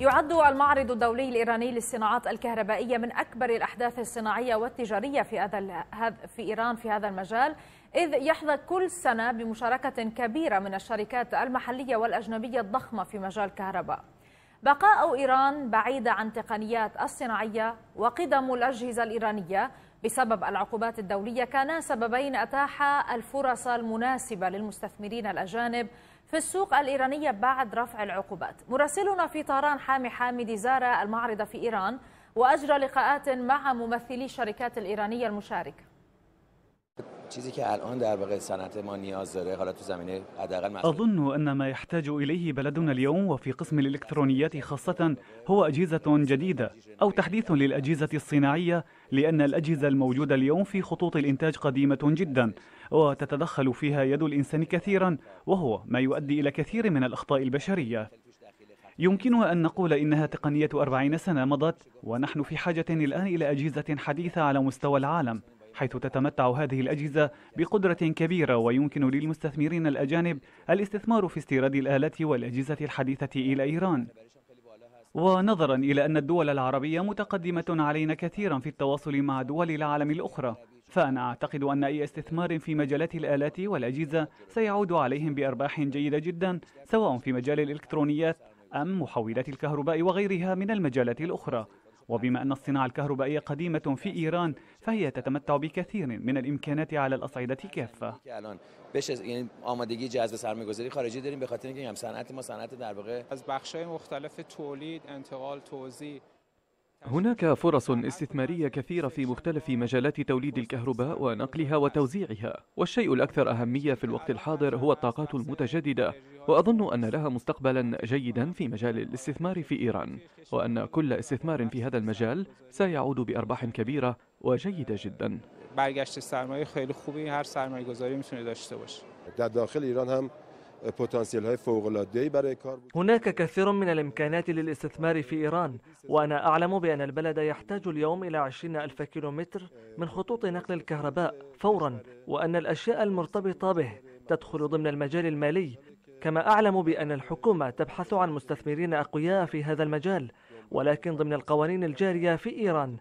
يعد المعرض الدولي الإيراني للصناعات الكهربائية من أكبر الأحداث الصناعية والتجارية في إيران في هذا المجال، إذ يحظى كل سنة بمشاركة كبيرة من الشركات المحلية والأجنبية الضخمة في مجال الكهرباء. بقاء إيران بعيدة عن تقنيات الصناعية وقدم الأجهزة الإيرانية بسبب العقوبات الدولية كانا سببين أتاحا الفرص المناسبة للمستثمرين الأجانب في السوق الإيرانية بعد رفع العقوبات. مراسلنا في طهران حامي حامدي زار المعرض في إيران وأجرى لقاءات مع ممثلي الشركات الإيرانية المشاركة. أظن أن ما يحتاج إليه بلدنا اليوم وفي قسم الإلكترونيات خاصة هو أجهزة جديدة أو تحديث للأجهزة الصناعية، لأن الأجهزة الموجودة اليوم في خطوط الإنتاج قديمة جدا وتتدخل فيها يد الإنسان كثيرا، وهو ما يؤدي إلى كثير من الأخطاء البشرية. يمكننا أن نقول إنها تقنية 40 سنة مضت، ونحن في حاجة الآن إلى أجهزة حديثة على مستوى العالم، حيث تتمتع هذه الأجهزة بقدرة كبيرة ويمكن للمستثمرين الأجانب الاستثمار في استيراد الآلات والأجهزة الحديثة إلى إيران. ونظرا إلى أن الدول العربية متقدمة علينا كثيرا في التواصل مع دول العالم الأخرى، فأنا أعتقد أن أي استثمار في مجالات الآلات والأجهزة سيعود عليهم بأرباح جيدة جدا، سواء في مجال الإلكترونيات أم محولات الكهرباء وغيرها من المجالات الأخرى. وبما أن الصناعة الكهربائية قديمة في إيران، فهي تتمتع بكثير من الإمكانات على الأصعدة كافة. هناك فرص استثمارية كثيرة في مختلف مجالات توليد الكهرباء ونقلها وتوزيعها، والشيء الأكثر أهمية في الوقت الحاضر هو الطاقات المتجددة، وأظن أن لها مستقبلا جيدا في مجال الاستثمار في إيران، وأن كل استثمار في هذا المجال سيعود بأرباح كبيرة وجيدة جدا. داخل إيران هم هناك كثير من الإمكانات للاستثمار في إيران، وأنا أعلم بأن البلد يحتاج اليوم إلى 20,000 كيلومتر من خطوط نقل الكهرباء فورا، وأن الأشياء المرتبطة به تدخل ضمن المجال المالي. كما أعلم بأن الحكومة تبحث عن مستثمرين أقوياء في هذا المجال، ولكن ضمن القوانين الجارية في إيران،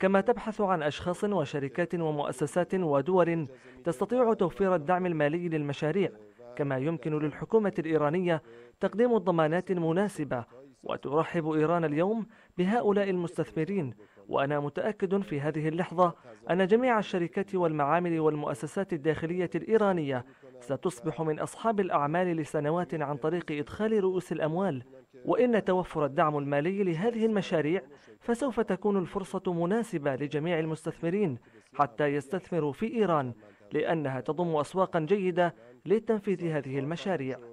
كما تبحث عن أشخاص وشركات ومؤسسات ودول تستطيع توفير الدعم المالي للمشاريع، كما يمكن للحكومة الإيرانية تقديم الضمانات المناسبة. وترحب إيران اليوم بهؤلاء المستثمرين، وأنا متأكد في هذه اللحظة أن جميع الشركات والمعامل والمؤسسات الداخلية الإيرانية ستصبح من أصحاب الأعمال لسنوات عن طريق إدخال رؤوس الأموال، وإن توفر الدعم المالي لهذه المشاريع فسوف تكون الفرصة مناسبة لجميع المستثمرين حتى يستثمروا في إيران، لأنها تضم أسواقا جيدة لتنفيذ هذه المشاريع.